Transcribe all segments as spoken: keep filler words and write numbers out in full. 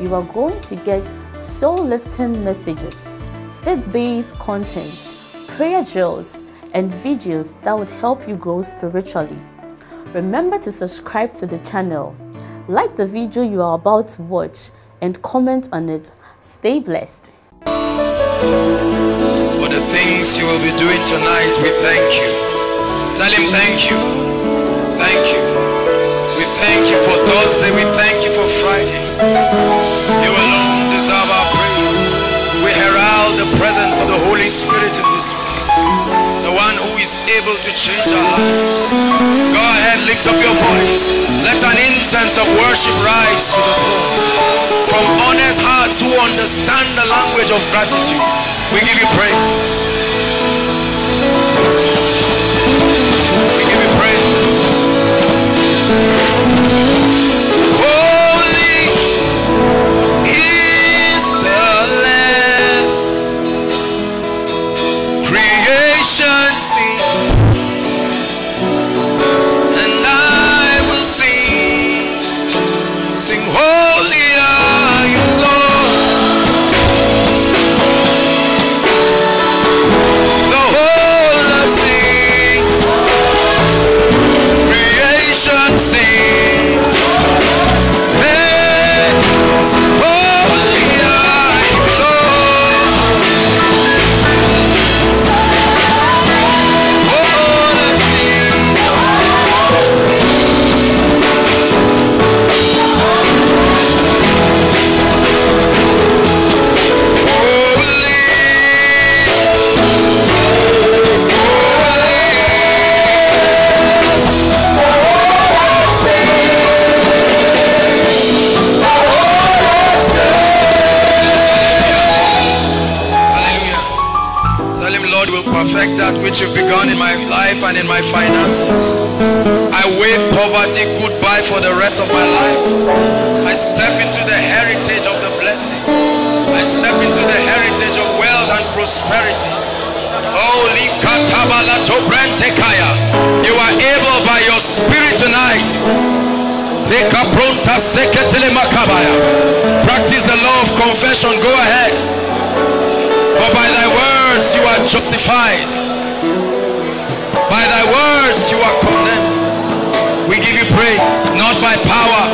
you are going to get soul-lifting messages, faith-based content, prayer drills and videos that would help you grow spiritually. Remember to subscribe to the channel, like the video you are about to watch and comment on it. Stay blessed. For the things you will be doing tonight, we thank you. Tell him thank you. Thank you. We thank you for Thursday. We thank you for Friday. You alone deserve our praise. We herald the presence of the Holy Spirit in this place. The one who is able to change our lives. Go ahead, lift up your voice. Let an incense of worship rise to the throne. From honest hearts who understand the language of gratitude, we give you praise. We give you praise. Holy is the Lamb. Creation sing, and I will sing, sing holy are you Lord, the whole earth sing, creation sing, yes, holy are you Lord. That which you've begun in my life and in my finances, I wave poverty goodbye for the rest of my life. I step into the heritage of the blessing. I step into the heritage of wealth and prosperity. Holy Katabala Tobrentekaya, you are able by your spirit tonight. Practice the law of confession. Go ahead. For by thy words you are justified. By thy words you are condemned. We give you praise, not by power,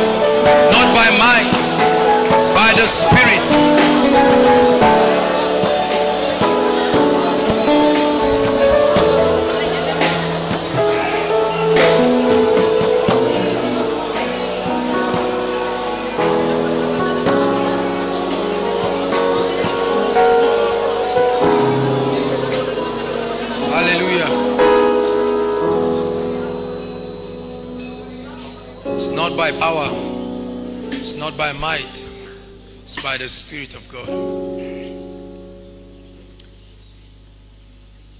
not by might, it's by the Spirit. By power, it's not by might, it's by the Spirit of God.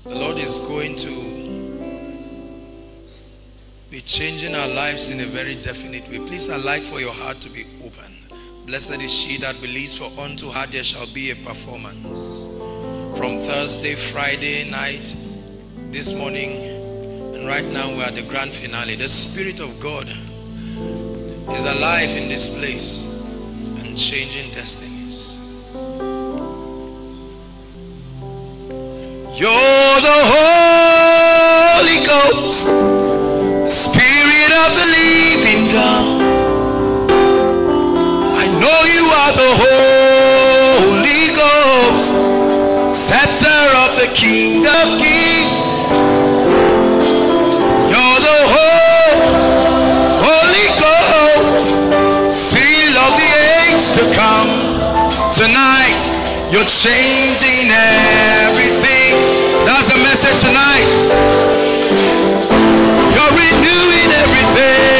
The Lord is going to be changing our lives in a very definite way. Please allow for your heart to be open. Blessed is she that believes, for unto her there shall be a performance. From Thursday, Friday night, this morning, and right now we are at the grand finale. The Spirit of God is alive in this place and changing destinies. You're the Holy Ghost, Spirit of the living God. I know you are the Holy Ghost, scepter of the King of Kings. To come tonight, you're changing everything. That's the message tonight. You're renewing everything.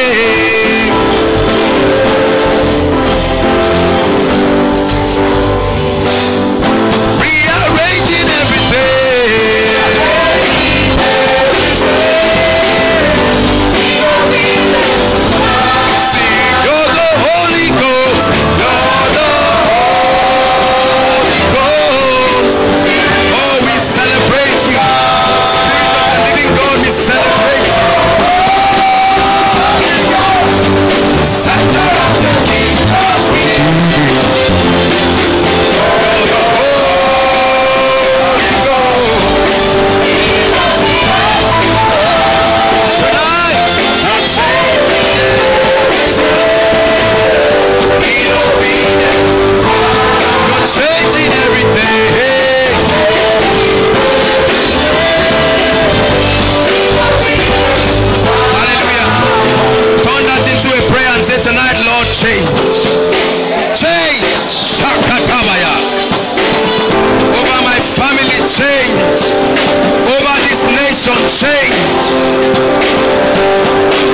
is unchained.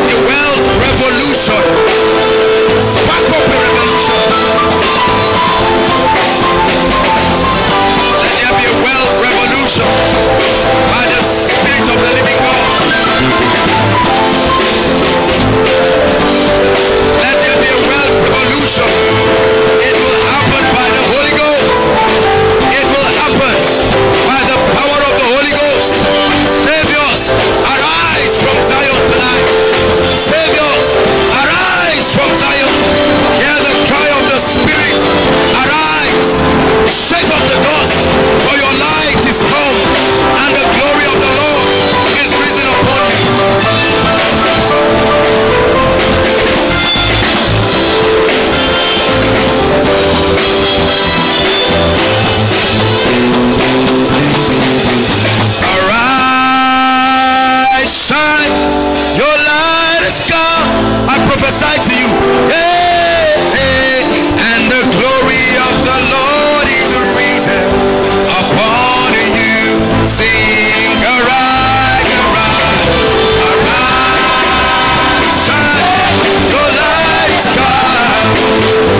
The world revolution. Spark up a revolution. Let there be a world revolution by the Spirit of the Living God. Let there be a world revolution. It will happen by the Holy Ghost. It will happen by the power of the Holy Ghost. Saviors, arise from Zion tonight. Saviors, arise from Zion. Hear the cry of the Spirit. Arise, shake off the dust, for your light is come, and the glory of the Lord is risen upon you. Arise, shine, your light is come. I prophesy to you, hey, hey, and the glory of the Lord is risen upon you. Sing, arise, arise, arise, shine, your light is come, and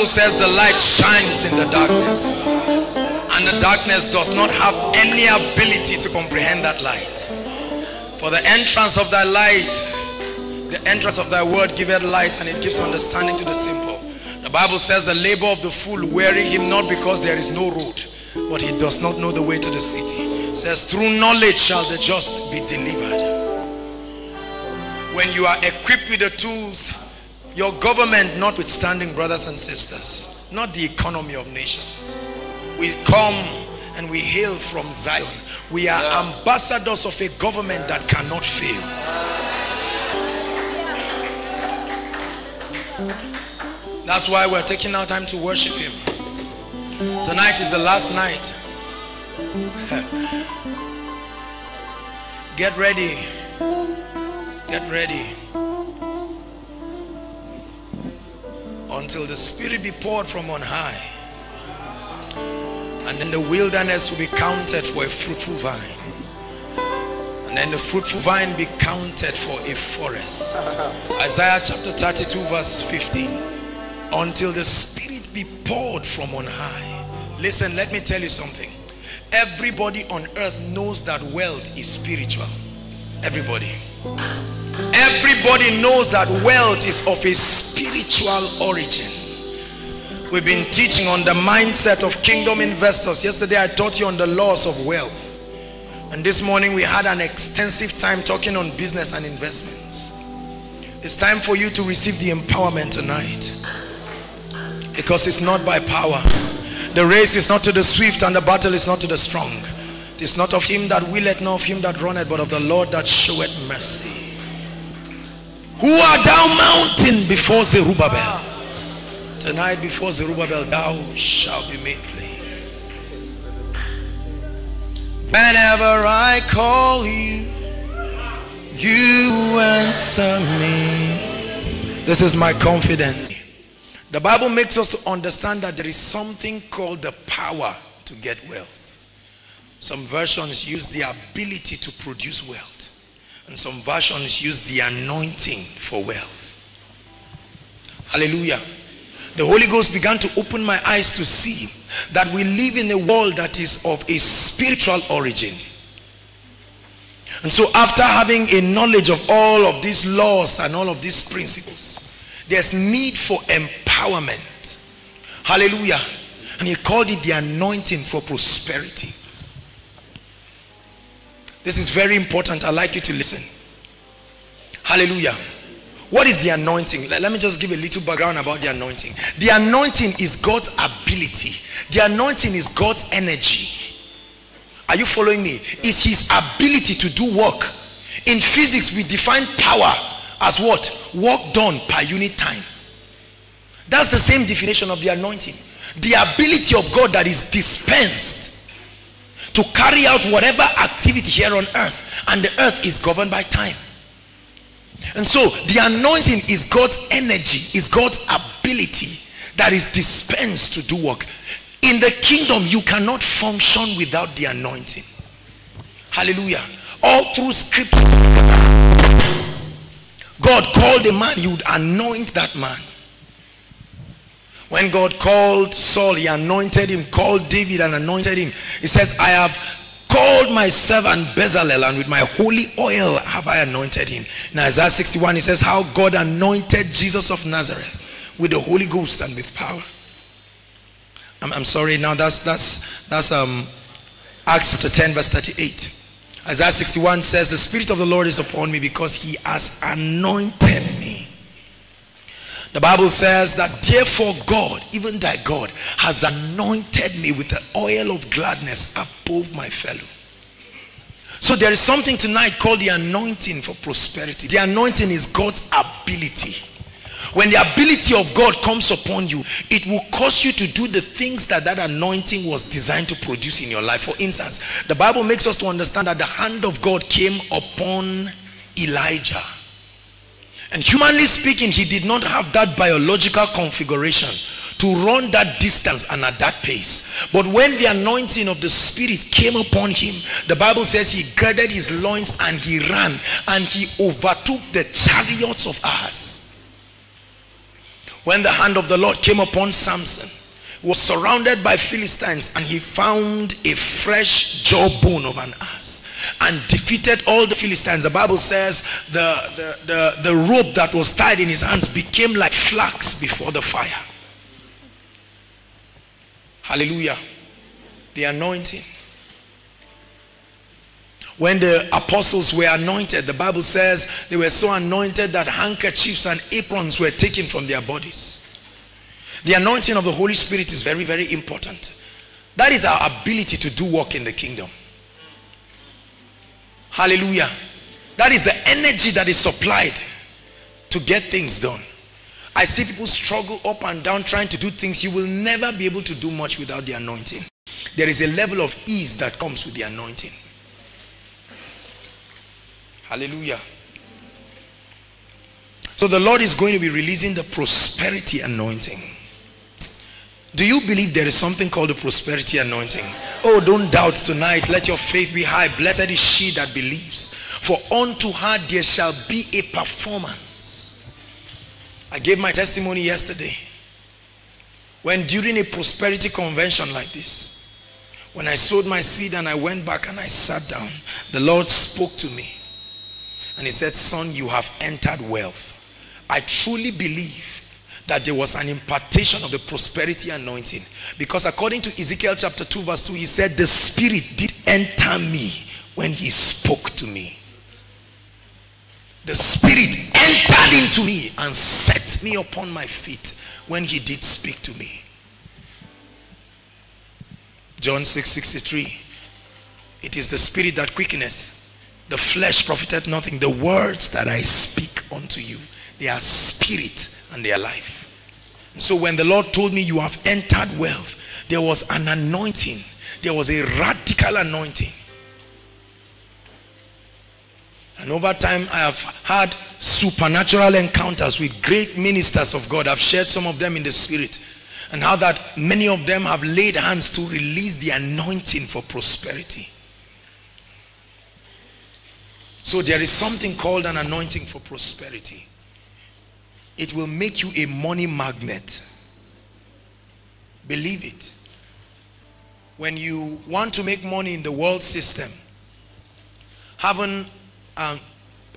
the says the light shines in the darkness, and the darkness does not have any ability to comprehend that light. For the entrance of thy light, the entrance of thy word giveth light, and it gives understanding to the simple. The Bible says the labor of the fool weary him not, because there is no road, but he does not know the way to the city. It says through knowledge shall the just be delivered. When you are equipped with the tools, your government notwithstanding, brothers and sisters, not the economy of nations. We come and we hail from Zion. We are yeah. ambassadors of a government that cannot fail. That's why we're taking our time to worship him. Tonight is the last night. Get ready. Get ready. Until the Spirit be poured from on high, and then the wilderness will be counted for a fruitful vine, and then the fruitful vine be counted for a forest. Isaiah chapter thirty-two verse fifteen. Until the Spirit be poured from on high. Listen, let me tell you something. Everybody on earth knows that wealth is spiritual. Everybody. Everybody Everybody knows that wealth is of a spiritual origin. We've been teaching on the mindset of kingdom investors. Yesterday I taught you on the laws of wealth. And this morning we had an extensive time talking on business and investments. It's time for you to receive the empowerment tonight. Because it's not by power. The race is not to the swift and the battle is not to the strong. It is not of him that willeth, nor of him that runneth, but of the Lord that showeth mercy. Who art thou mountain before Zerubbabel? Tonight before Zerubbabel thou shalt be made plain. Whenever I call you, you answer me. This is my confidence. The Bible makes us to understand that there is something called the power to get wealth. Some versions use the ability to produce wealth, and some versions use the anointing for wealth. Hallelujah. The Holy Ghost began to open my eyes to see that we live in a world that is of a spiritual origin. And so after having a knowledge of all of these laws and all of these principles, there's need for empowerment. Hallelujah. And he called it the anointing for prosperity. This is very important. I'd like you to listen. Hallelujah. What is the anointing? Let me just give a little background about the anointing. The anointing is God's ability. The anointing is God's energy. Are you following me? It's his ability to do work. In physics, we define power as what? Work done per unit time. That's the same definition of the anointing. The ability of God that is dispensed to carry out whatever activity here on earth, and the earth is governed by time. And so the anointing is God's energy, is God's ability that is dispensed to do work. In the kingdom, you cannot function without the anointing. Hallelujah. All through scripture, God called a man, he would anoint that man. When God called Saul, he anointed him, called David and anointed him. He says, I have called my servant Bezalel, and with my holy oil have I anointed him. In Isaiah sixty-one, he says, how God anointed Jesus of Nazareth with the Holy Ghost and with power. I'm, I'm sorry, now that's, that's, that's um, Acts chapter ten, verse thirty-eight. Isaiah sixty-one says, the Spirit of the Lord is upon me because he has anointed me. The Bible says that therefore God, even thy God, has anointed me with the oil of gladness above my fellow. So there is something tonight called the anointing for prosperity. The anointing is God's ability. When the ability of God comes upon you, it will cause you to do the things that that anointing was designed to produce in your life. For instance, the Bible makes us to understand that the hand of God came upon Elijah. And humanly speaking, he did not have that biological configuration to run that distance and at that pace. But when the anointing of the Spirit came upon him, the Bible says he girded his loins and he ran and he overtook the chariots of ours. When the hand of the Lord came upon Samson, he was surrounded by Philistines and he found a fresh jawbone of an ass and defeated all the Philistines. The Bible says the, the, the, the rope that was tied in his hands became like flax before the fire. Hallelujah. The anointing. When the apostles were anointed, the Bible says they were so anointed that handkerchiefs and aprons were taken from their bodies. The anointing of the Holy Spirit is very, very important. That is our ability to do work in the kingdom. Hallelujah. That is the energy that is supplied to get things done. I see people struggle up and down trying to do things. You will never be able to do much without the anointing. There is a level of ease that comes with the anointing. Hallelujah. So the Lord is going to be releasing the prosperity anointing. Do you believe there is something called the prosperity anointing? Oh, don't doubt tonight. Let your faith be high. Blessed is she that believes. For unto her there shall be a performance. I gave my testimony yesterday. When during a prosperity convention like this, when I sowed my seed and I went back and I sat down, the Lord spoke to me. and he said, son, you have entered wealth. I truly believe that there was an impartation of the prosperity anointing, because according to Ezekiel chapter two verse two, he said, the Spirit did enter me when he spoke to me. The Spirit entered into me and set me upon my feet when he did speak to me. John six sixty-three, it is the Spirit that quickeneth, the flesh profiteth nothing. The words that I speak unto you, they are spirit and they are life. And so when the Lord told me you have entered wealth, there was an anointing. There was a radical anointing. And over time, I have had supernatural encounters with great ministers of God. I've shared some of them in the spirit, and how that many of them have laid hands to release the anointing for prosperity. So there is something called an anointing for prosperity. It will make you a money magnet. Believe it. When you want to make money in the world system, haven't um,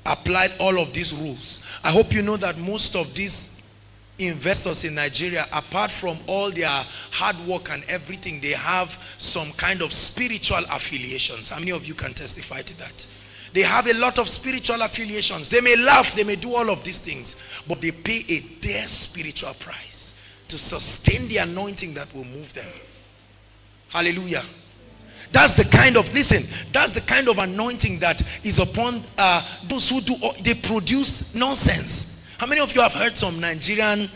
applied all of these rules. I hope you know that most of these investors in Nigeria, apart from all their hard work and everything, they have some kind of spiritual affiliations. How many of you can testify to that? They have a lot of spiritual affiliations. They may laugh, they may do all of these things, but they pay a dear spiritual price to sustain the anointing that will move them. Hallelujah. That's the kind of, listen, that's the kind of anointing that is upon uh, those who do, they produce nonsense. How many of you have heard some Nigerian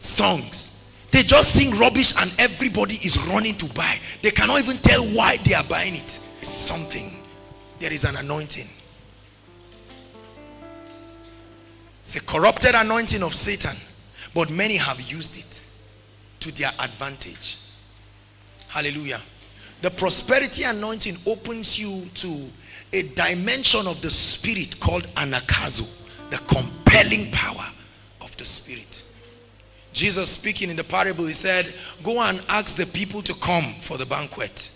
songs? They just sing rubbish and everybody is running to buy. They cannot even tell why they are buying it. It's something. There is an anointing. It's a corrupted anointing of Satan, but many have used it to their advantage. Hallelujah. The prosperity anointing opens you to a dimension of the spirit called anakazo, the compelling power of the spirit. Jesus speaking in the parable, he said, go and ask the people to come for the banquet.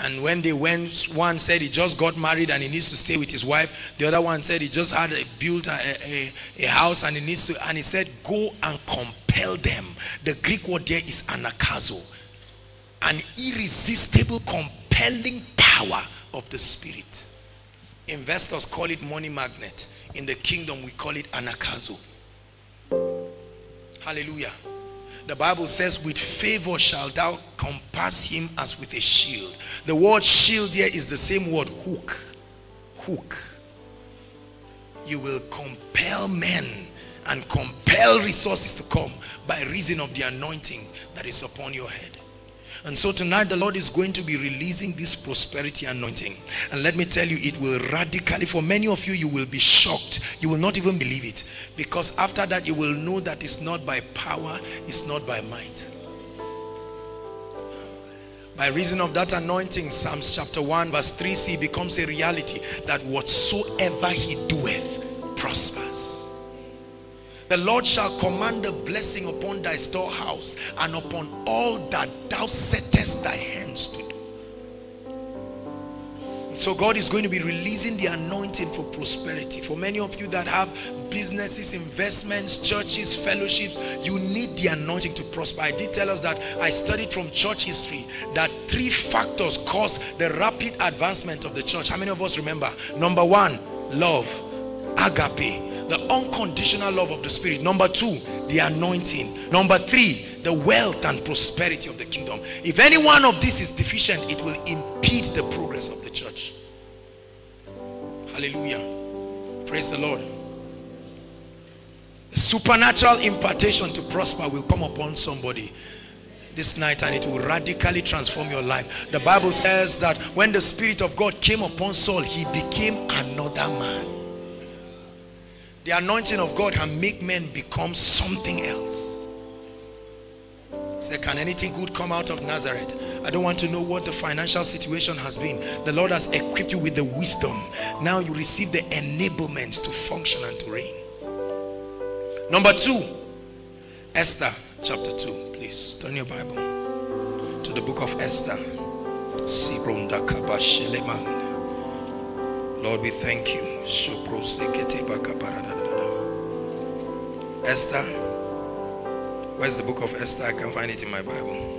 And when they went, one said he just got married and he needs to stay with his wife. The other one said he just had a, built a, a, a house and he needs to, and he said, go and compel them. The Greek word there is anakazo. An irresistible, compelling power of the spirit. Investors call it money magnet. In the kingdom, we call it anakazo. Hallelujah. The Bible says, with favor shalt thou compass him as with a shield. The word shield here is the same word hook. Hook. You will compel men and compel resources to come by reason of the anointing that is upon your head. And so tonight the Lord is going to be releasing this prosperity anointing. And let me tell you, it will radically, for many of you, you will be shocked. You will not even believe it. Because after that you will know that it's not by power, it's not by might. By reason of that anointing, Psalms chapter one verse three c becomes a reality, that whatsoever he doeth prospers. The Lord shall command a blessing upon thy storehouse and upon all that thou settest thy hands to do. So God is going to be releasing the anointing for prosperity. For many of you that have businesses, investments, churches, fellowships, you need the anointing to prosper. I did tell us that I studied from church history that three factors cause the rapid advancement of the church. How many of us remember? Number one, love. Agape, the unconditional love of the spirit. Number two, the anointing. Number three, the wealth and prosperity of the kingdom. If any one of these is deficient, it will impede the progress of the church. Hallelujah. Praise the Lord. The supernatural impartation to prosper will come upon somebody this night, and it will radically transform your life. The Bible says that when the Spirit of God came upon Saul, he became another man. The anointing of God can make men become something else. Say, can anything good come out of Nazareth? I don't want to know what the financial situation has been. The Lord has equipped you with the wisdom. Now you receive the enablement to function and to reign. Number two, Esther chapter two. Please turn your Bible to the book of Esther. Lord, we thank you. Esther. Where's the book of Esther? I can find it in my Bible.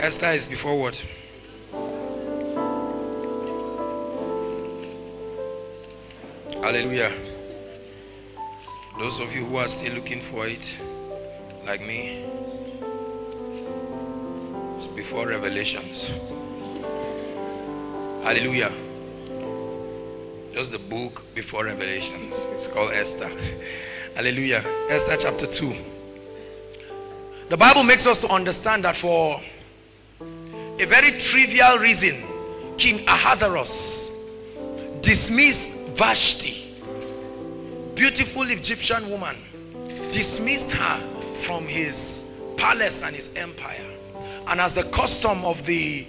Esther is before what? Hallelujah. Those of you who are still looking for it, like me, it's before Revelations. Hallelujah. Just the book before Revelations. It's called Esther. Hallelujah. Esther chapter two. The Bible makes us to understand that for a very trivial reason, King Ahasuerus dismissed Vashti, beautiful Egyptian woman, dismissed her from his palace and his empire. And as the custom of the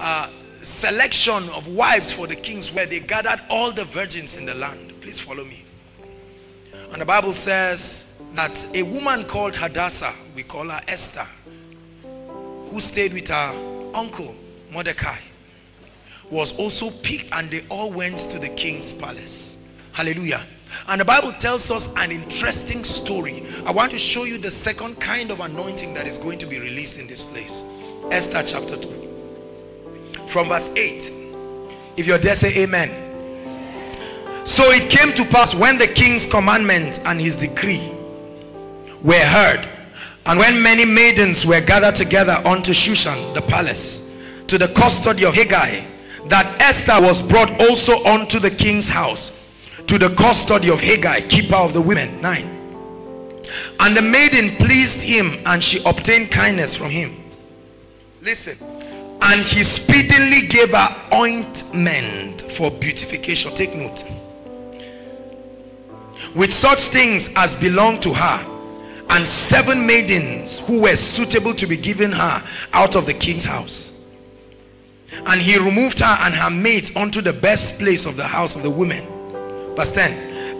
uh, selection of wives for the kings, where they gathered all the virgins in the land. Please follow me. And the Bible says that a woman called Hadassah, we call her Esther, who stayed with her uncle Mordecai, was also picked, and they all went to the king's palace. Hallelujah. And the Bible tells us an interesting story. I want to show you the second kind of anointing that is going to be released in this place. Esther chapter two. From verse eight. If you're there, say amen. So it came to pass, when the king's commandment and his decree were heard, and when many maidens were gathered together unto Shushan the palace, to the custody of Hegai, that Esther was brought also unto the king's house, to the custody of Hegai, keeper of the women. Nine. And the maiden pleased him, and she obtained kindness from him. Listen. And he speedily gave her ointment for beautification. Take note. With such things as belonged to her, and seven maidens who were suitable to be given her out of the king's house. And he removed her and her maids unto the best place of the house of the women. Verse ten.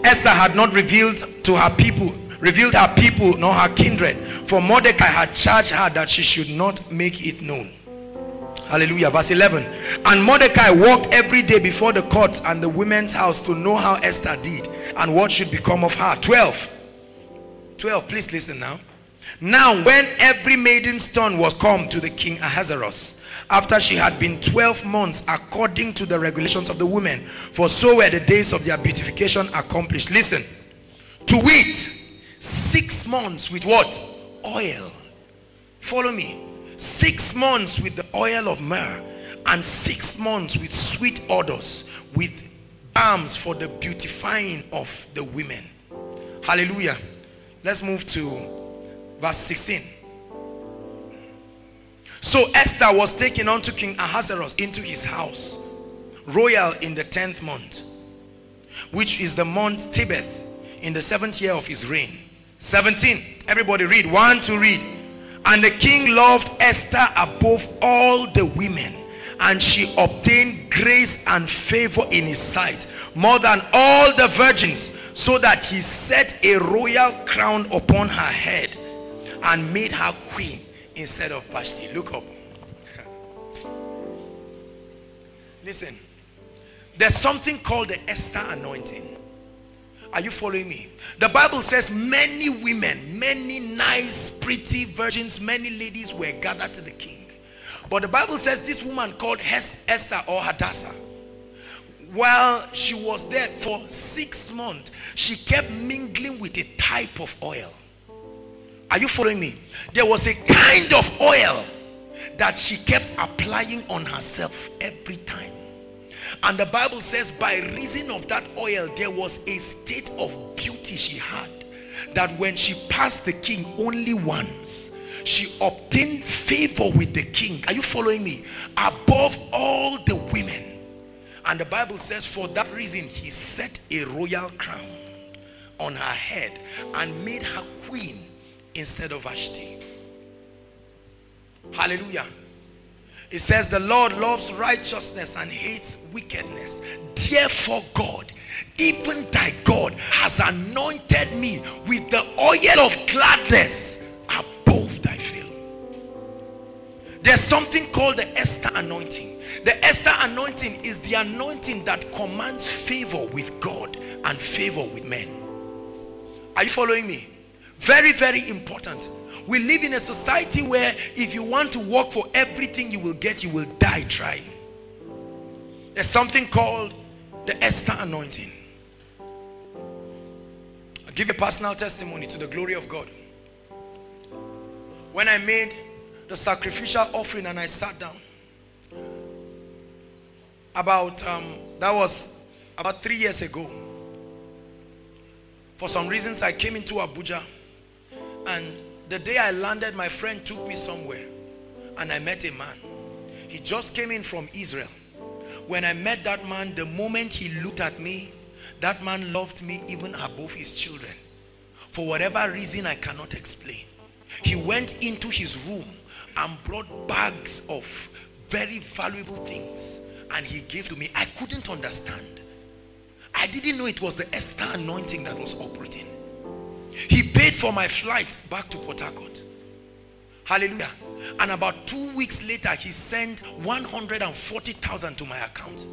Esther had not revealed to her people, revealed her people nor her kindred, for Mordecai had charged her that she should not make it known. Hallelujah. Verse eleven. And Mordecai walked every day before the court and the women's house, to know how Esther did and what should become of her. twelve. twelve. Please listen now. Now when every maiden's turn was come to the king Ahasuerus, after she had been twelve months according to the regulations of the women, for so were the days of their beautification accomplished. Listen. To wit, six months with what? Oil. Follow me. Six months with the oil of myrrh, and six months with sweet odors, with balms for the beautifying of the women. Hallelujah. Let's move to verse sixteen. So Esther was taken unto King Ahasuerus into his house royal in the tenth month, which is the month Tebeth, in the seventh year of his reign. seventeen. Everybody read. One to read. And the king loved Esther above all the women, and she obtained grace and favor in his sight, more than all the virgins, so that he set a royal crown upon her head and made her queen instead of Vashti. Look up. Listen, there's something called the Esther anointing. Are you following me? The Bible says many women, many nice, pretty virgins, many ladies were gathered to the king. But the Bible says this woman called Esther or Hadassah, while she was there for six months, she kept mingling with a type of oil. Are you following me? There was a kind of oil that she kept applying on herself every time. And the Bible says by reason of that oil, there was a state of beauty she had, that when she passed the king only once, she obtained favor with the king. Are you following me? Above all the women. And the Bible says for that reason, he set a royal crown on her head and made her queen instead of Vashti. Hallelujah. It says the Lord loves righteousness and hates wickedness. Therefore God, even thy God, has anointed me with the oil of gladness above thy fellow. There's something called the Esther anointing. The Esther anointing is the anointing that commands favor with God and favor with men. Are you following me? Very, very important. We live in a society where if you want to work for everything you will get, you will die trying. There's something called the Esther anointing. I'll give a personal testimony to the glory of God. When I made the sacrificial offering and I sat down, about um, that was about three years ago. For some reasons I came into Abuja, and the day I landed, my friend took me somewhere and I met a man. He just came in from Israel. When I met that man, the moment he looked at me, that man loved me even above his children. For whatever reason I cannot explain, he went into his room and brought bags of very valuable things, and he gave to me. I couldn't understand. I didn't know it was the Esther anointing that was operating. He paid for my flight back to Port Harcourt. Hallelujah. And about two weeks later, he sent one hundred forty thousand to my account.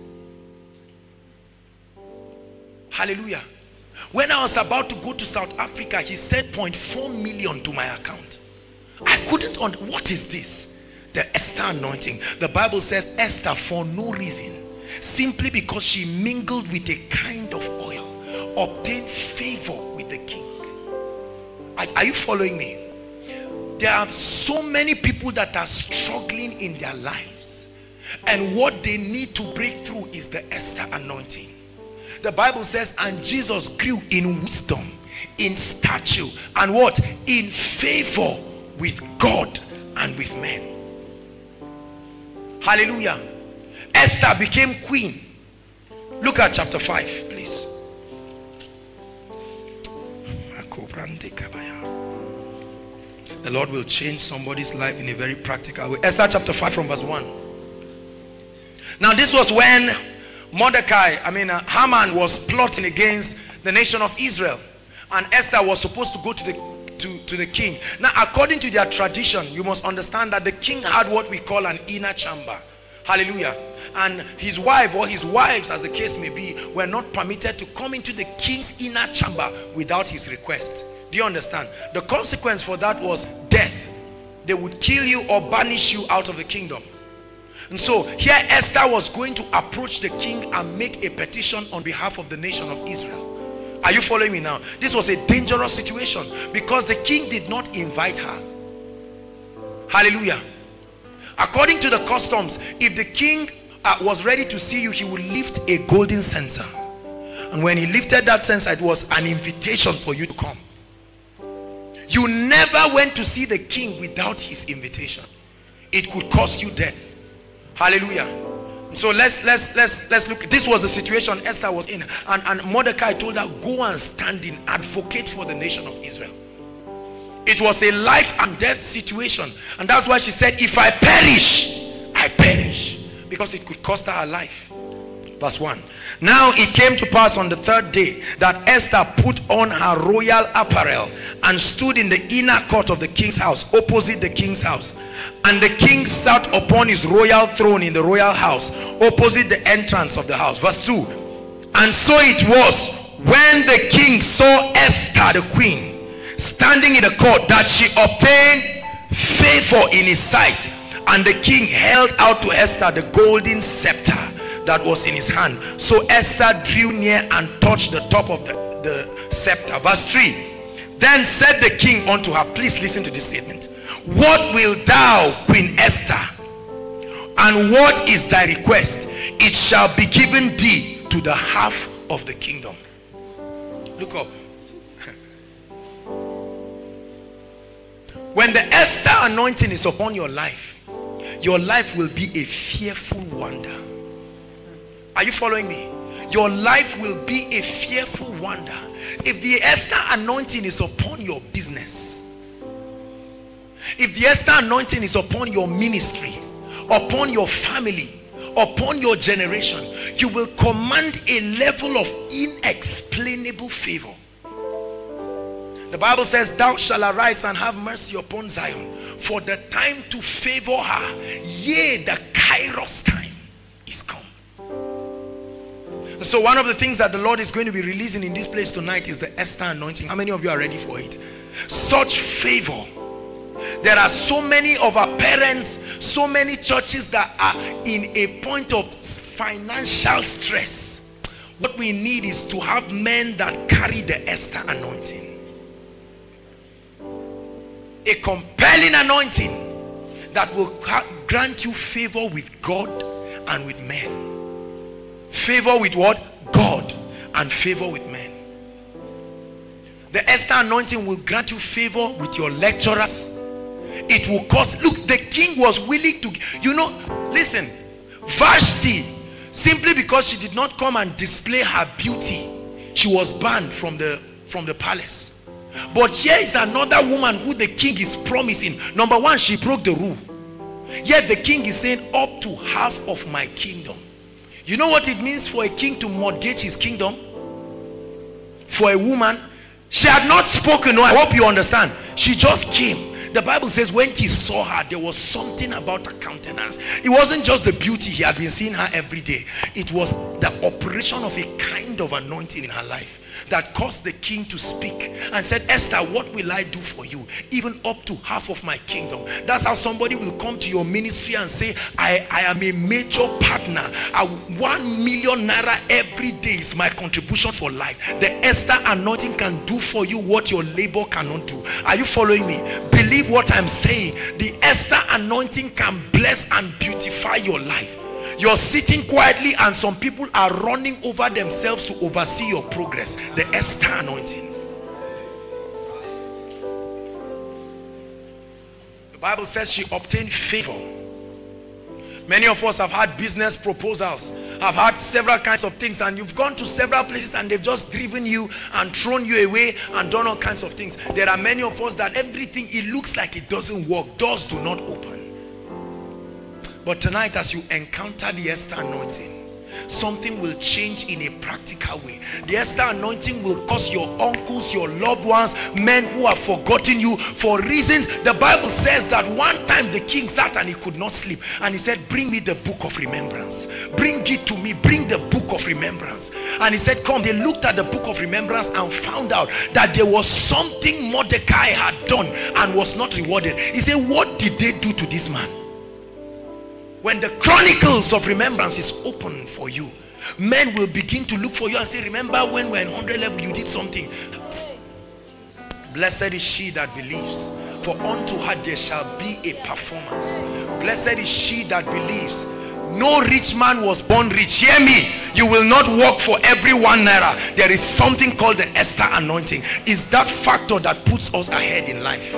Hallelujah. When I was about to go to South Africa, he sent zero point four million to my account. I couldn't understand. What is this? The Esther anointing. The Bible says Esther, for no reason, simply because she mingled with a kind of oil, obtained favor with the king. Are, are you following me? There are so many people that are struggling in their lives, and what they need to break through is the Esther anointing. The Bible says, and Jesus grew in wisdom, in stature, and what? In favor with God and with men. Hallelujah. Esther became queen. Look at chapter five, please. The Lord will change somebody's life in a very practical way. Esther chapter five from verse one. Now this was when Mordecai, I mean uh, Haman was plotting against the nation of Israel, and Esther was supposed to go to the To, to the king. Now, according to their tradition, you must understand that the king had what we call an inner chamber. Hallelujah. And his wife or his wives, as the case may be, were not permitted to come into the king's inner chamber without his request. Do you understand? The consequence for that was death. They would kill you or banish you out of the kingdom. And so here Esther was going to approach the king and make a petition on behalf of the nation of Israel. Are you following me now? This was a dangerous situation because the king did not invite her. Hallelujah. According to the customs, if the king uh, was ready to see you, he would lift a golden censer. And when he lifted that censer, it was an invitation for you to come. You never went to see the king without his invitation. It could cost you death. Hallelujah. So let's let's let's let's look. This was the situation Esther was in, and and Mordecai told her, go and stand in, advocate for the nation of Israel. It was a life and death situation, and that's why she said, if I perish, I perish, because it could cost her her life. Verse one. Now it came to pass on the third day that Esther put on her royal apparel and stood in the inner court of the king's house, opposite the king's house. And the king sat upon his royal throne in the royal house, opposite the entrance of the house. Verse two. And so it was, when the king saw Esther the queen standing in the court, that she obtained favor in his sight. And the king held out to Esther the golden scepter that was in his hand. So Esther drew near and touched the top of the, the scepter. Verse three. Then said the king unto her, please listen to this statement. What wilt thou, Queen Esther? And what is thy request? It shall be given thee to the half of the kingdom. Look up. When the Esther anointing is upon your life, your life will be a fearful wonder. Are you following me? Your life will be a fearful wonder. If the Esther anointing is upon your business, if the Esther anointing is upon your ministry, upon your family, upon your generation, you will command a level of inexplainable favor. The Bible says, thou shalt arise and have mercy upon Zion, for the time to favor her, yea, the Kairos time. is come. So one of the things that the Lord is going to be releasing in this place tonight is the Esther anointing. How many of you are ready for it? Such favor. There are so many of our parents, so many churches that are in a point of financial stress. What we need is to have men that carry the Esther anointing. A compelling anointing that will grant you favor with God and with men. Favor with what? God, and favor with men. The Esther anointing will grant you favor with your lecturers. It will cause, look, the king was willing to, you know, listen, Vashti, simply because she did not come and display her beauty, she was banned from the from the palace. But here is another woman who the king is promising. Number one, she broke the rule. Yet the king is saying, up to half of my kingdom. You know what it means for a king to mortgage his kingdom? For a woman, she had not spoken. No, I hope you understand. She just came. The Bible says when he saw her, there was something about her countenance. It wasn't just the beauty. He had been seeing her every day. It was the operation of a kind of anointing in her life that caused the king to speak and said, Esther, what will I do for you? Even up to half of my kingdom. That's how somebody will come to your ministry and say, I, I am a major partner. I, one million naira every day is my contribution for life. The Esther anointing can do for you what your labor cannot do. Are you following me? Believe what I'm saying. The Esther anointing can bless and beautify your life. You're sitting quietly and some people are running over themselves to oversee your progress. The Esther anointing. The Bible says she obtained favor. Many of us have had business proposals, have had several kinds of things, and you've gone to several places and they've just driven you and thrown you away and done all kinds of things. There are many of us that everything, it looks like it doesn't work. Doors do not open. But tonight, as you encounter the Esther anointing, something will change in a practical way. The Esther anointing will cause your uncles, your loved ones, men who have forgotten you for reasons. The Bible says that one time the king sat and he could not sleep. And he said, bring me the book of remembrance. Bring it to me. Bring the book of remembrance. And he said, come. They looked at the book of remembrance and found out that there was something Mordecai had done and was not rewarded. He said, what did they do to this man? When the chronicles of remembrance is open for you, men will begin to look for you and say, remember when we were in one hundred level, you did something. Blessed is she that believes, for unto her there shall be a performance. Blessed is she that believes. No rich man was born rich. Hear me. You will not work for every one naira. There is something called the Esther anointing. It's that factor that puts us ahead in life.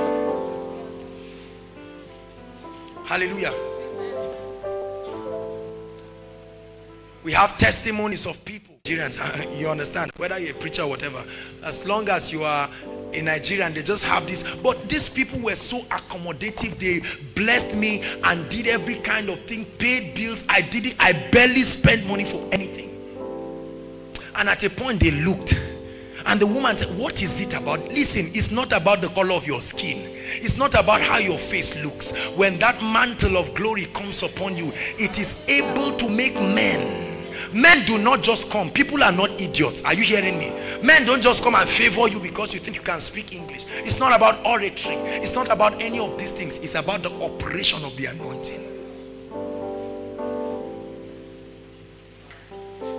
Hallelujah. We have testimonies of people. Nigerians, you understand, whether you're a preacher or whatever, as long as you are a Nigerian, they just have this. But these people were so accommodative. They blessed me and did every kind of thing, paid bills. I did it. I barely spent money for anything. And at a point, they looked. And the woman said, what is it about? Listen, it's not about the color of your skin. It's not about how your face looks. When that mantle of glory comes upon you, it is able to make men. Men do not just come. People are not idiots. Are you hearing me? Men don't just come and favor you because you think you can speak English. It's not about oratory. It's not about any of these things. It's about the operation of the anointing.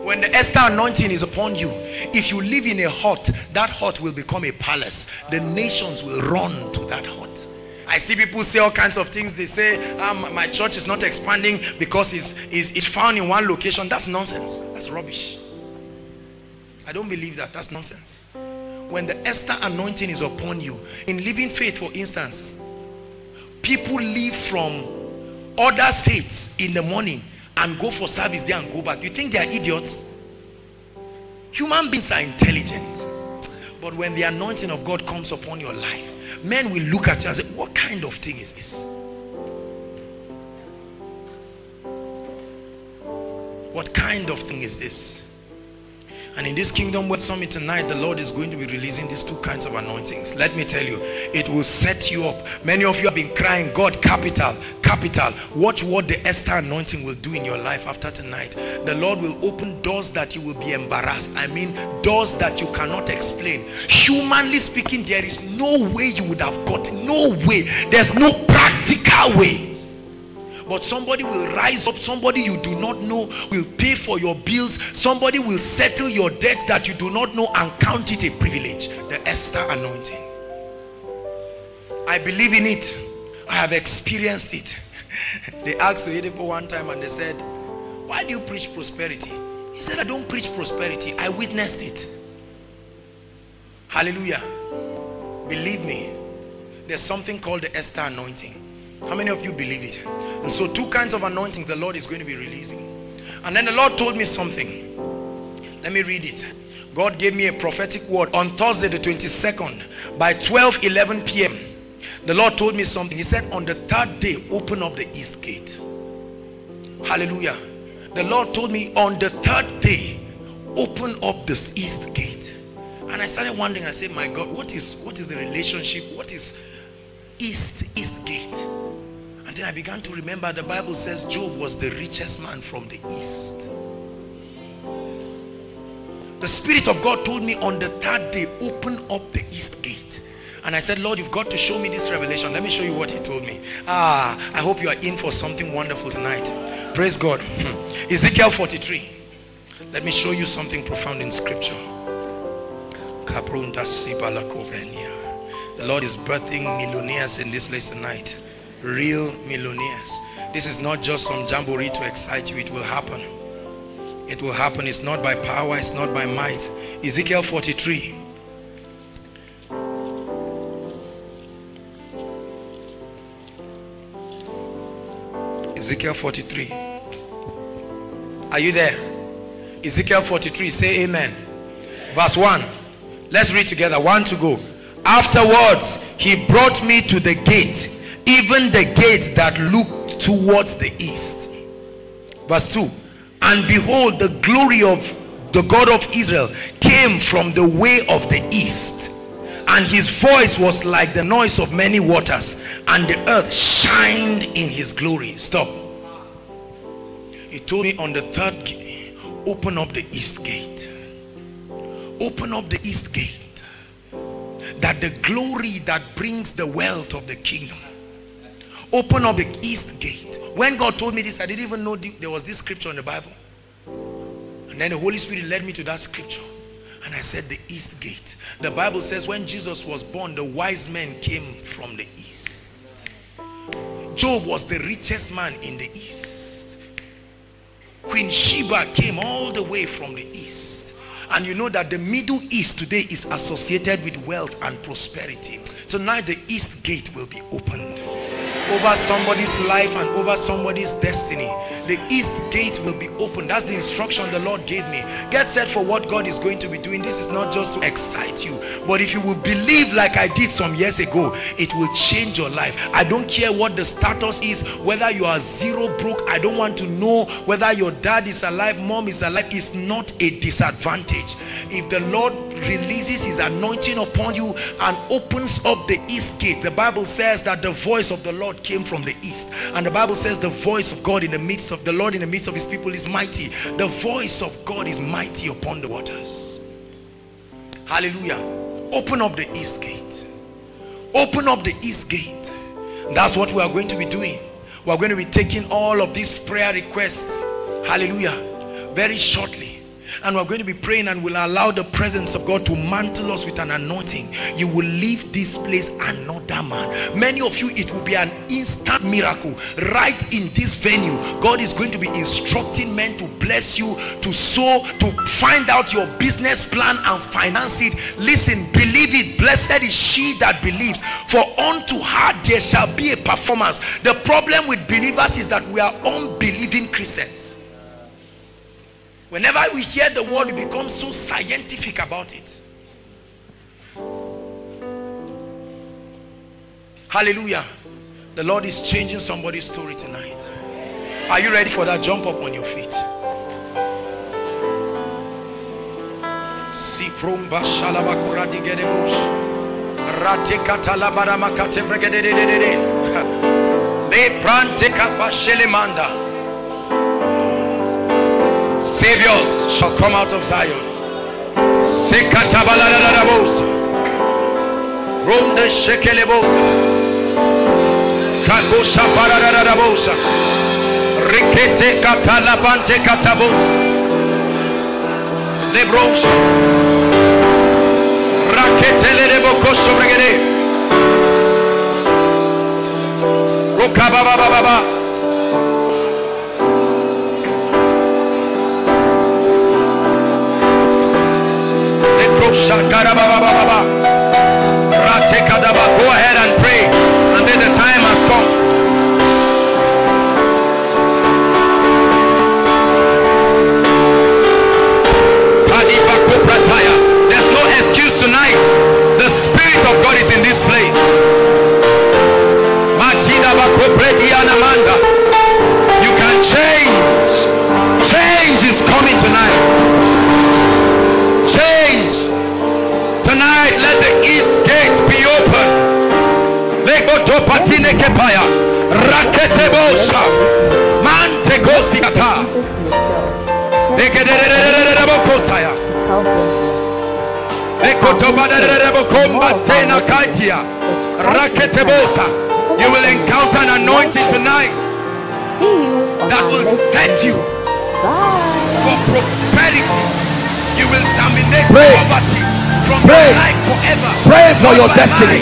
When the Esther anointing is upon you, if you live in a hut, that hut will become a palace. The nations will run to that hut. I see people say all kinds of things. They say, um, my church is not expanding because it's, it's, it's found in one location. That's nonsense. That's rubbish. I don't believe that. That's nonsense. When the Esther anointing is upon you, in Living Faith, for instance, people leave from other states in the morning and go for service there and go back. You think they are idiots? Human beings are intelligent. But when the anointing of God comes upon your life, men will look at you and say, what kind of thing is this? What kind of thing is this? And in this Kingdom Word Summit tonight, the Lord is going to be releasing these two kinds of anointings. Let me tell you, it will set you up. Many of you have been crying, God, capital, capital. Watch what the Esther anointing will do in your life after tonight. The Lord will open doors that you will be embarrassed. I mean, doors that you cannot explain. Humanly speaking, there is no way you would have got. No way. There's no practical way. But somebody will rise up, somebody you do not know will pay for your bills, somebody will settle your debts that you do not know and count it a privilege. The Esther anointing. I believe in it. I have experienced it. They asked Oyedepo one time and they said, why do you preach prosperity? He said, I don't preach prosperity. I witnessed it. Hallelujah. Believe me, there's something called the Esther anointing. How many of you believe it? And so two kinds of anointings the Lord is going to be releasing. And then the Lord told me something. Let me read it. God gave me a prophetic word on Thursday the twenty-second by twelve eleven p m The Lord told me something. He said, on the third day, open up the east gate. Hallelujah. The Lord told me, on the third day, open up this east gate. And I started wondering. I said, my God, what is, what is the relationship? What is east, east gate? And then I began to remember the Bible says Job was the richest man from the east. The Spirit of God told me on the third day, open up the east gate. And I said, Lord, you've got to show me this revelation. Let me show you what he told me. Ah, I hope you are in for something wonderful tonight. Praise God. Ezekiel forty-three. Let me show you something profound in Scripture. The Lord is birthing millionaires in this place tonight. Real millionaires. This is not just some jamboree to excite you. It will happen. It will happen. It's not by power. It's not by might. Ezekiel forty-three. Ezekiel forty-three. Are you there? Ezekiel forty-three. Say amen. Verse one. Let's read together. One to go. Afterwards, he brought me to the gate, even the gate that looked towards the east. Verse two. And behold, the glory of the God of Israel came from the way of the east, and his voice was like the noise of many waters, and the earth shined in his glory. Stop. He told me on the third gate, open up the east gate. Open up the east gate. That the glory that brings the wealth of the kingdom. Open up the east gate. When God told me this, I didn't even know there was this scripture in the Bible. And then the Holy Spirit led me to that scripture. And I said, the east gate. The Bible says when Jesus was born, the wise men came from the east. Job was the richest man in the east. Queen Sheba came all the way from the east. And you know that the Middle East today is associated with wealth and prosperity. Tonight the east gate will be opened. Over somebody's life and over somebody's destiny, the east gate will be open. That's the instruction the Lord gave me. Get set for what God is going to be doing. This is not just to excite you, but if you will believe like I did some years ago, it will change your life. I don't care what the status is, whether you are zero broke. I don't want to know whether your dad is alive, mom is alive. It's not a disadvantage. If the Lord releases his anointing upon you and opens up the east gate, the Bible says that the voice of the Lord came from the east, and the Bible says the voice of God in the midst of the Lord in the midst of his people is mighty. The voice of God is mighty upon the waters. Hallelujah. Open up the east gate. Open up the east gate. That's what we are going to be doing. We are going to be taking all of these prayer requests, hallelujah, very shortly. And we're going to be praying and will allow the presence of God to mantle us with an anointing. You will leave this place another man. Many of you, it will be an instant miracle. Right in this venue, God is going to be instructing men to bless you, to sow, to find out your business plan and finance it. Listen, believe it. Blessed is she that believes, for unto her there shall be a performance. The problem with believers is that we are unbelieving Christians. Whenever we hear the word, we become so scientific about it. Hallelujah. The Lord is changing somebody's story tonight. Are you ready for that? Jump up on your feet. Rumba shalabakura digerebus. Ratekata labaramakate fregedededede. Le pranteka bashelemanda. Saviors shall come out of Zion. Sekata balaladarabos. Ronde shekelebos. Kakusha paradarabos. Rikete katalabante katabos. Lebros raketele reboko sobregere rokaba baba baba lebros shakara baba baba ratekadaba. Go ahead and pray until the time has come. There's no excuse tonight. The Spirit of God is in this place. You can change. Change is coming tonight. Change. Tonight, let the east gates be open. You will encounter an anointing tonight that will set you for prosperity. You will terminate poverty from your life forever. Pray for your destiny.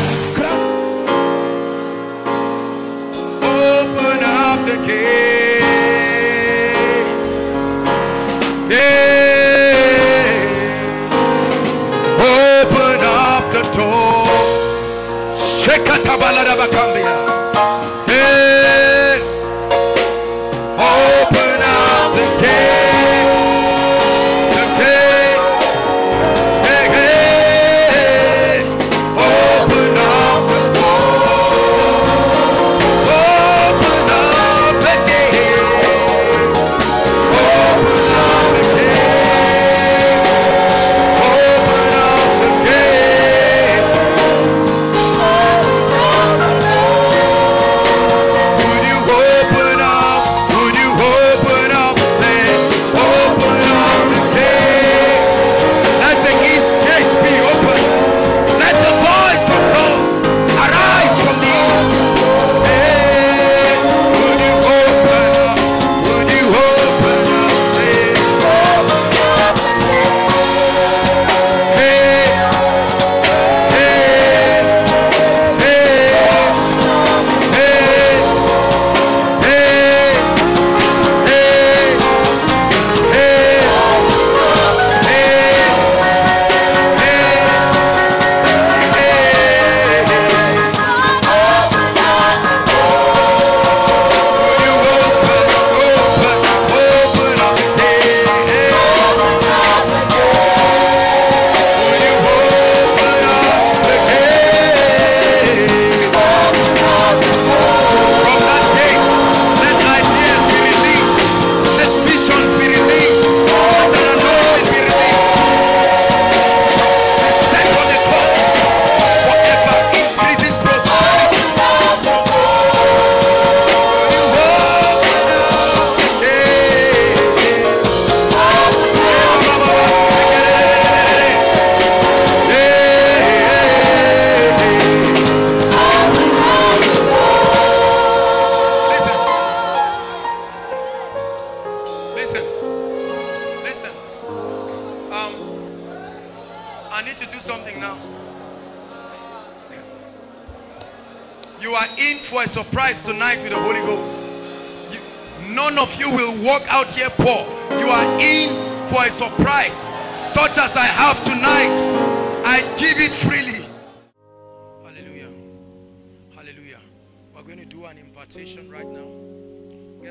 Open up the gates. Yeah. Open up the door. Yeah. Open up the gates.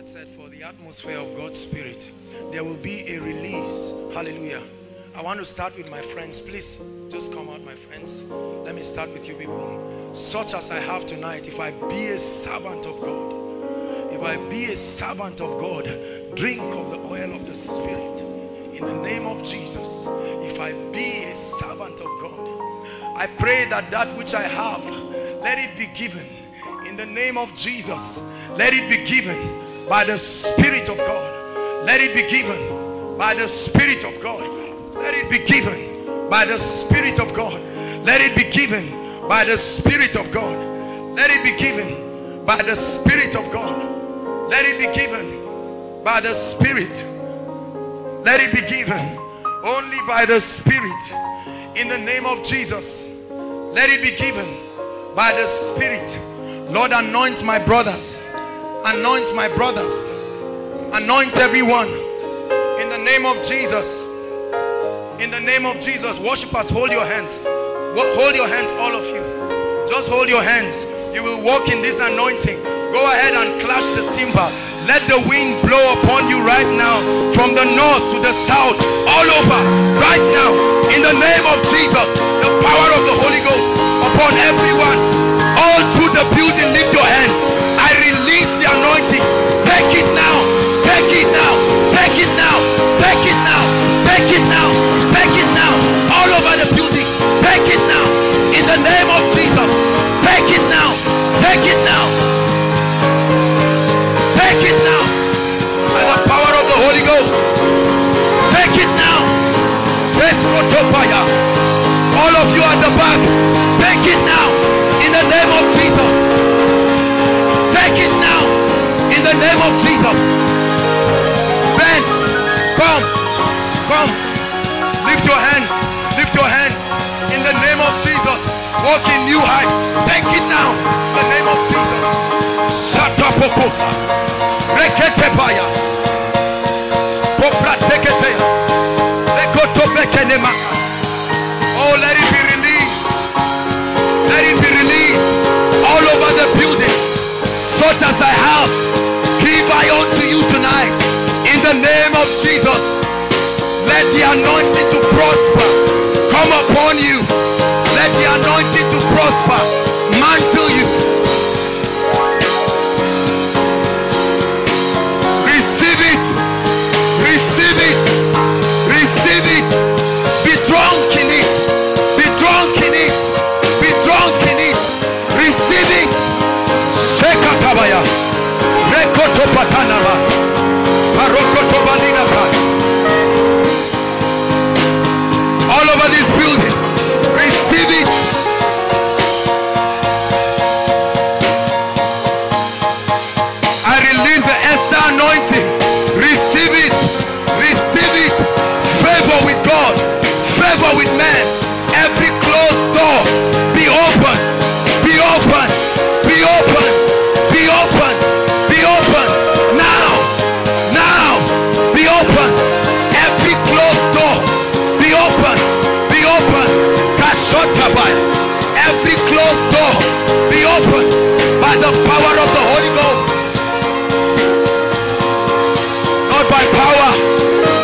get set for the atmosphere of God's Spirit, there will be a release. Hallelujah. I want to start with my friends. Please just come out, my friends. Let me start with you people. Such as I have tonight, if I be a servant of God, if I be a servant of God, drink of the oil of the Spirit in the name of Jesus. If I be a servant of God, I pray that that which I have, let it be given in the name of Jesus. Let it be given by the Spirit of God. Let it be given by the Spirit of God. Let it be given by the Spirit of God. Let it be given by the Spirit of God. Let it be given by the Spirit of God. Let it be given by the Spirit. Let it be given only by the Spirit in the name of Jesus. Let it be given by the Spirit. Lord, anoint my brothers. Anoint my brothers. Anoint everyone in the name of Jesus. In the name of Jesus. Worshipers, hold your hands. Hold your hands, all of you. Just hold your hands. You will walk in this anointing. Go ahead and clash the cymbal. Let the wind blow upon you right now, from the north to the south, all over right now, in the name of Jesus. The power of the Holy Ghost upon everyone, all through the building. Lift your hands. I release the anointing. Take it now. Take it now. Take it now. Take it now. Take it now. Take it now. All over the building. Take it now. In the name of Jesus. Take it now. Take it now. Take it now. By the power of the Holy Ghost. Take it now. All of you at the back. Take it now. In the name of Jesus. Take it now. In the name of Jesus. Ben, come. Come. Lift your hands. Lift your hands. In the name of Jesus. Walk in new height. Take it now. In the name of Jesus. Shatapokosa. Reketebaya, Popra teketeya, Rekoto bekenema. Oh, let it be released. Let it be released all over the building. Such as I have, give I unto you tonight. In the name of Jesus, let the anointing to prosper come upon you. Let the anointing to prosper mantle you. All over this building, receive it. I release the Esther anointing. Receive it. Receive it. Favor with God, favor with man. Every closed door be open. Be open. Be open. Be open. Be open. Now. Now. Be open. Every closed door be open. Be open. Every closed door be open by the power of the Holy Ghost. Not by power,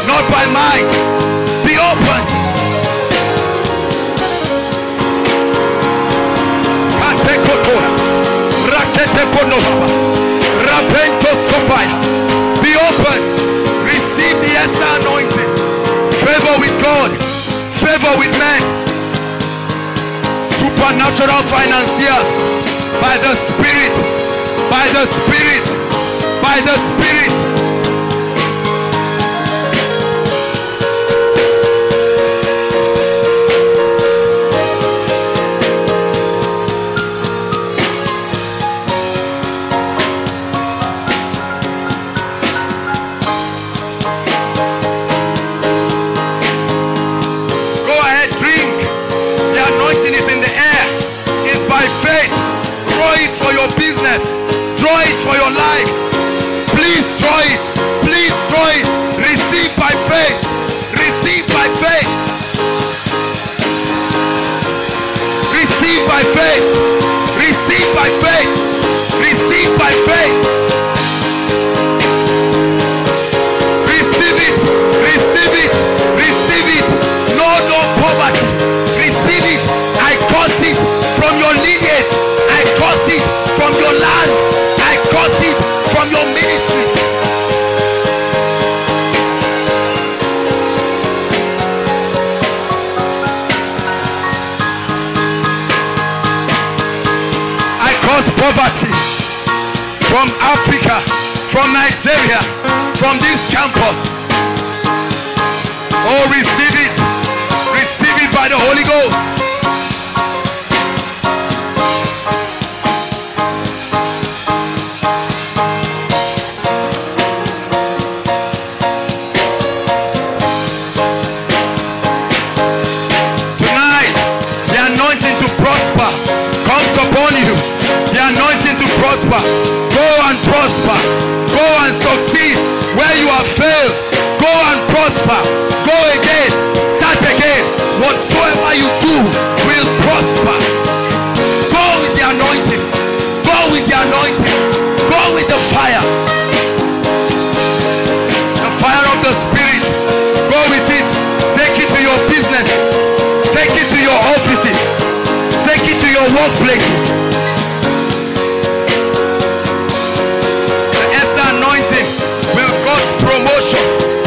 not by might. Be open. Be open. Receive the Esther anointing. Favor with God, favor with men. Supernatural financiers by the Spirit, by the Spirit, by the Spirit. Draw it for your life. Please draw it. Please draw it. Receive by faith. Receive by faith. Receive by faith. Receive by faith. Receive by faith. from your land. I curse it from your ministries. I curse poverty from Africa, from Nigeria, from this campus. Oh, receive it. Receive it by the Holy Ghost. Go and prosper. Go and succeed where you have failed. Go and prosper. Go again. Start again. Whatsoever you do will prosper. Go with the anointing. Go with the anointing. Go with the fire. The fire of the Spirit. Go with it. Take it to your businesses. Take it to your offices. Take it to your workplaces.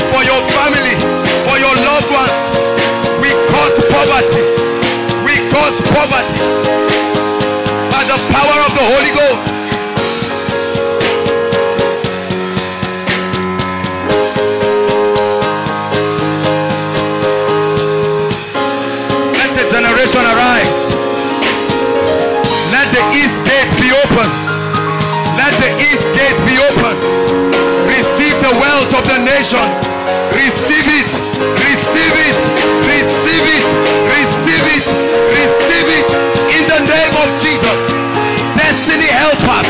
For your family, for your loved ones. We cause poverty. We cause poverty by the power of the Holy Ghost. Let a generation arise. Let the east gate be open. Let the east gate be open. Receive the wealth of the nations. Receive it. Receive it. Receive it. Receive it. Receive it. In the name of Jesus. Destiny helpers.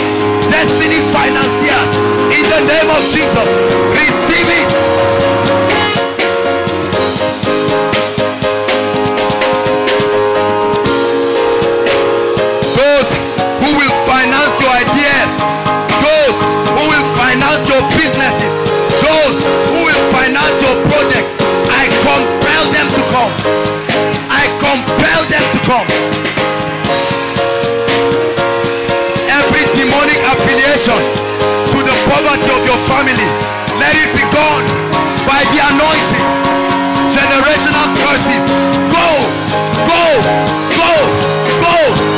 Destiny financiers. In the name of Jesus. Receive it. Those who will finance your ideas. Those who will finance your businesses, those who will finance your project, I compel them to come. I compel them to come. Every demonic affiliation to the poverty of your family, let it be gone by the anointing. Generational curses, go, go, go, go.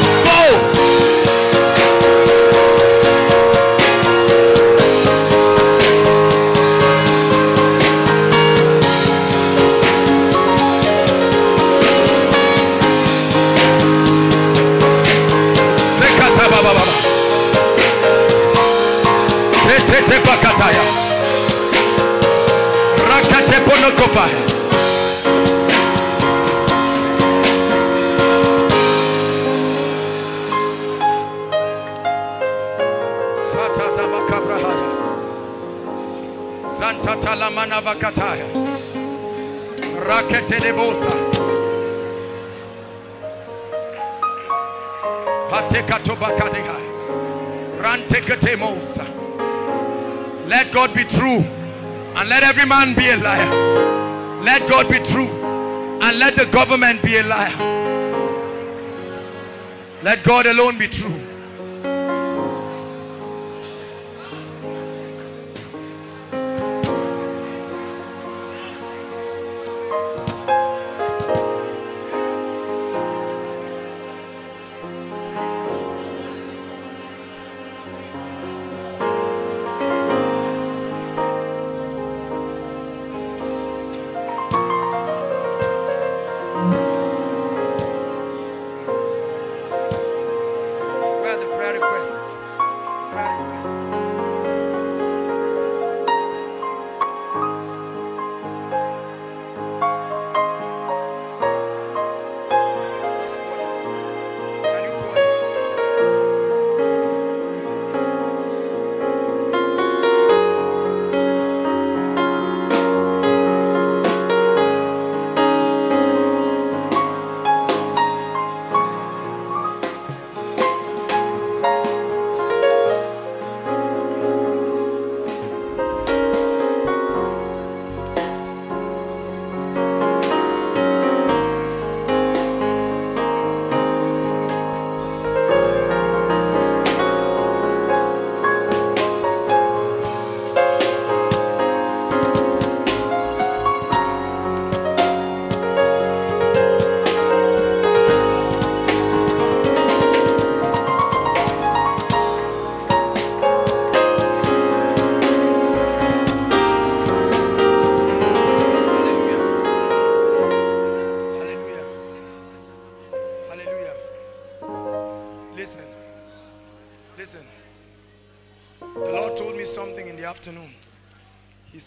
Let God be true and let every man be a liar. Let God be true and let the government be a liar. Let God alone be true.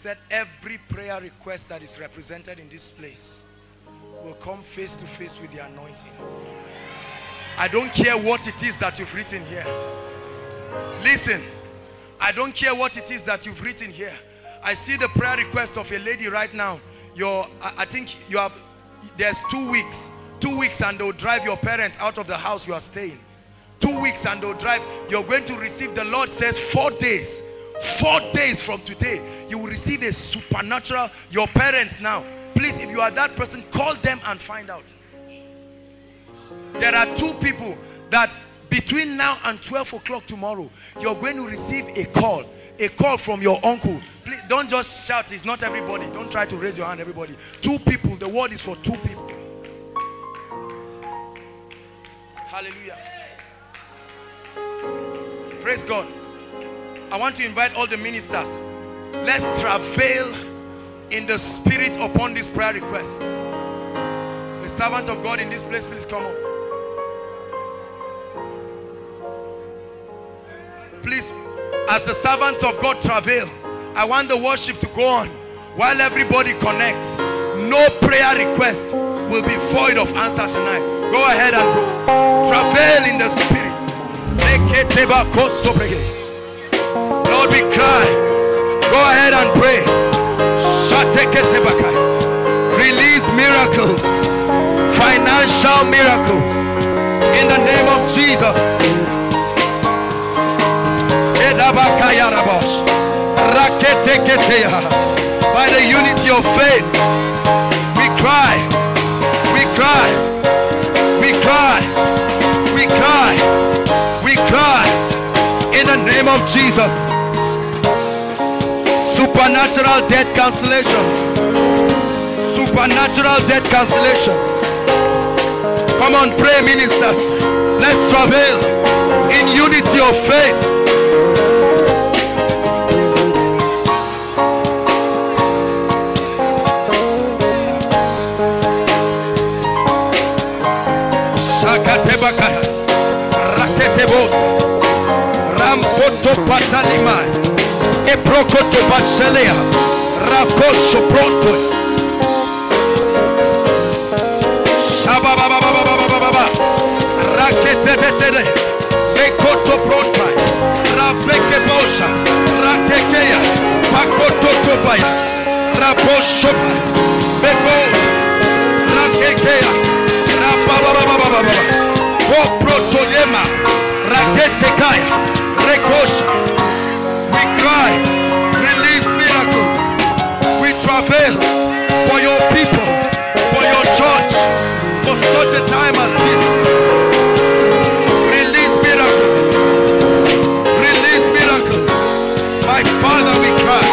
said every prayer request that is represented in this place will come face to face with the anointing. I don't care what it is that you've written here. Listen, I don't care what it is that you've written here. I see the prayer request of a lady right now. Your, I think you have, there's two weeks, two weeks and they'll drive your parents out of the house you are staying. Two weeks and they'll drive, you're going to receive, the Lord says four days, four days from today, you will receive a supernatural, your parents now. Please, if you are that person, call them and find out. There are two people that between now and twelve o'clock tomorrow, you're going to receive a call, a call from your uncle. Please, don't just shout, it's not everybody. Don't try to raise your hand, everybody. Two people, the word is for two people. Hallelujah. Praise God. I want to invite all the ministers. Let's travail in the spirit upon this prayer request. The servant of God in this place, please come up. Please, as the servants of God travail, I want the worship to go on while everybody connects. No prayer request will be void of answer tonight. Go ahead and go. Travail in the spirit. Lord, we cry. Go ahead and pray. Release miracles. Financial miracles. In the name of Jesus. By the unity of faith, we cry, we cry, we cry, we cry, we cry in the name of Jesus. Supernatural death cancellation, supernatural death cancellation. Come on, pray, ministers. Let's travail in unity of faith. Rakete Protolema, Rakete Kaya, Rekosha. We cry, release miracles. We travail for your people, for your church, for such a time as this. Release miracles. Release miracles. My Father, we cry.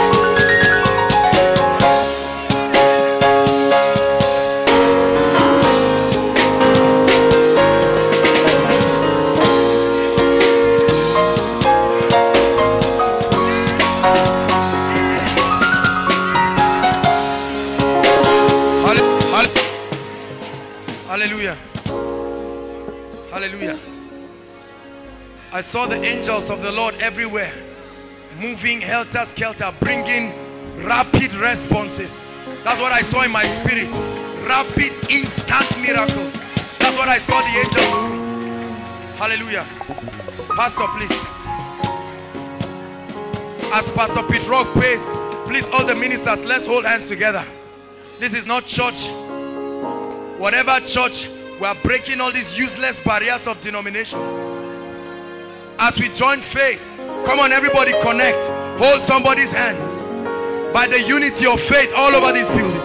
I saw the angels of the Lord everywhere, moving helter-skelter, bringing rapid responses. That's what I saw in my spirit. Rapid, instant miracles. That's what I saw the angels. Hallelujah. Pastor, please. As Pastor Pete Rock prays, please, all the ministers, let's hold hands together. This is not church. Whatever church, we are breaking all these useless barriers of denomination. As we join faith, come on, everybody connect. Hold somebody's hands. By the unity of faith all over this building.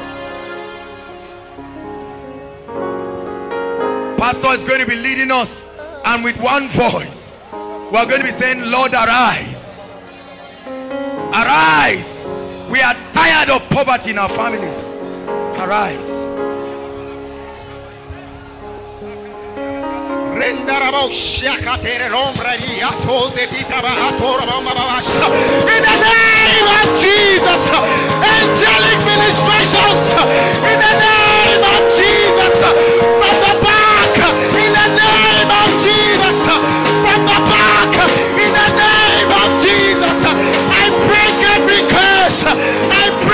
Pastor is going to be leading us, and with one voice, we are going to be saying, Lord, arise. Arise. We are tired of poverty in our families. Arise. In the name of Jesus, angelic ministrations, in the name of Jesus, from the back, in the name of Jesus, from the back, in the name of Jesus, I break every curse, I break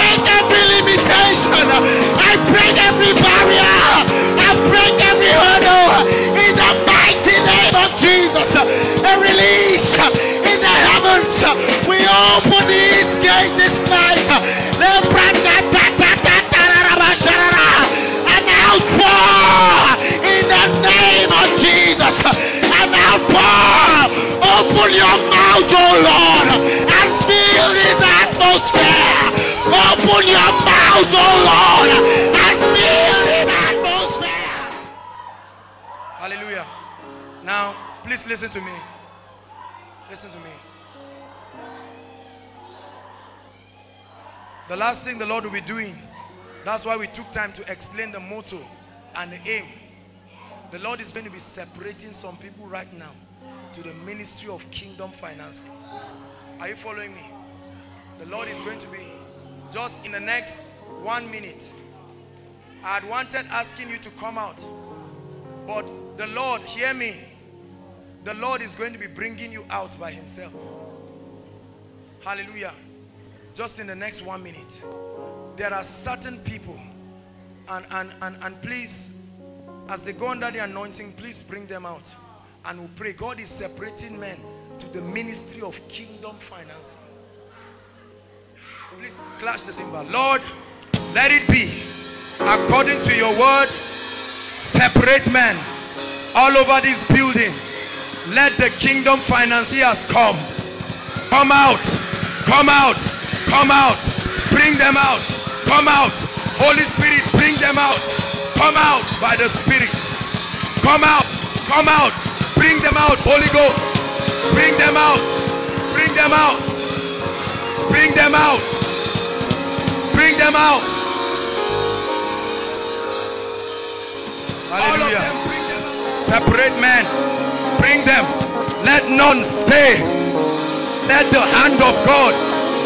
out, oh Lord, and fill this atmosphere. Hallelujah. Now, please listen to me. Listen to me. The last thing the Lord will be doing, that's why we took time to explain the motto and the aim. The Lord is going to be separating some people right now to the ministry of kingdom financing. Are you following me? The Lord is going to be, just in the next one minute, I had wanted asking you to come out, but the Lord, hear me, the Lord is going to be bringing you out by himself. Hallelujah. Just in the next one minute. There are certain people, and, and, and, and please, as they go under the anointing, please bring them out. And we pray. God is separating men to the ministry of kingdom financing. Please clash the cymbal. Lord, let it be according to your word. Separate men all over this building. Let the kingdom financiers come. Come out. Come out. Come out. Bring them out. Come out. Holy Spirit, bring them out. Come out by the Spirit. Come out. Come out. Bring them out, Holy Ghost. Bring them out. Bring them out. Bring them out. Bring them out. Hallelujah. All of them, bring them out. Separate men. Bring them. Let none stay. Let the hand of God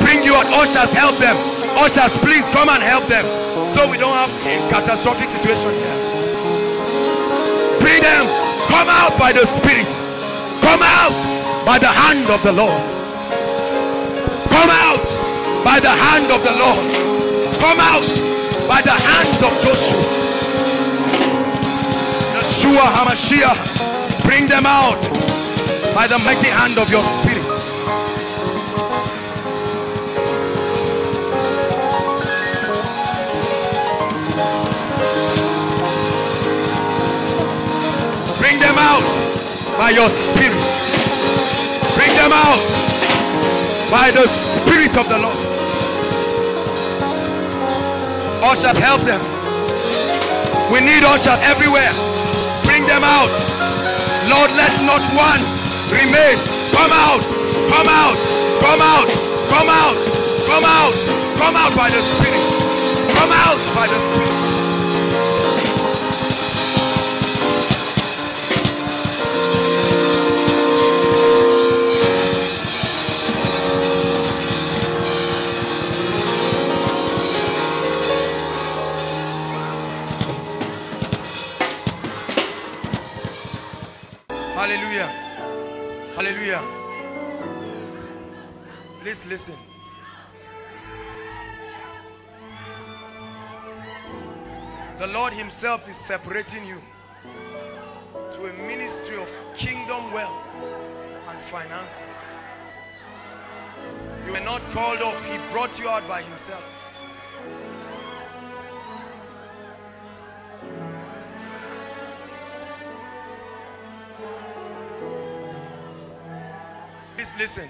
bring you out. Ushers, help them. Ushers, please come and help them, so we don't have a catastrophic situation here. Bring them. Come out by the Spirit. Come out by the hand of the Lord. Come out by the hand of the Lord. Come out by the hand of Joshua. Yeshua HaMashiach, bring them out by the mighty hand of your Spirit. Bring them out by your Spirit. Bring them out by the Spirit of the Lord. Ushers, help them. We need ushers everywhere. Bring them out. Lord, let not one remain. Come out. Come out. Come out. Come out. Come out. Come out by the Spirit. Come out by the Spirit. Hallelujah. Hallelujah. Please listen. The Lord himself is separating you to a ministry of kingdom wealth and finance. You were not called up. He brought you out by himself. Listen,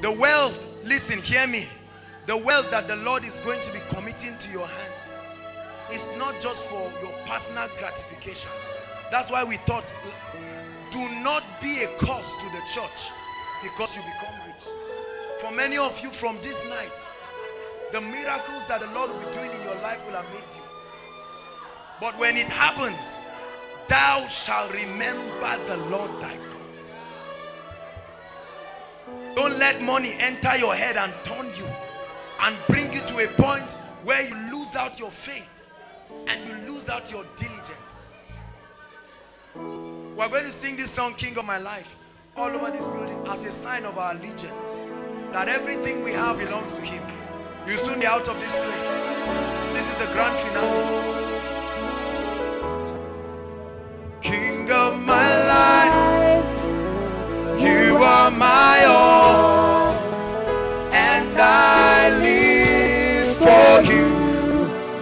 the wealth, listen, hear me, the wealth that the Lord is going to be committing to your hands is not just for your personal gratification. That's why we thought, do not be a curse to the church because you become rich. For many of you from this night, the miracles that the Lord will be doing in your life will amaze you. But when it happens, thou shalt remember the Lord thy God. Don't let money enter your head and turn you and bring you to a point where you lose out your faith and you lose out your diligence. We're going to sing this song, King of My Life, all over this building as a sign of our allegiance, that everything we have belongs to him. You'll soon be out of this place. This is the grand finale. King of my life, you are my all. I live for you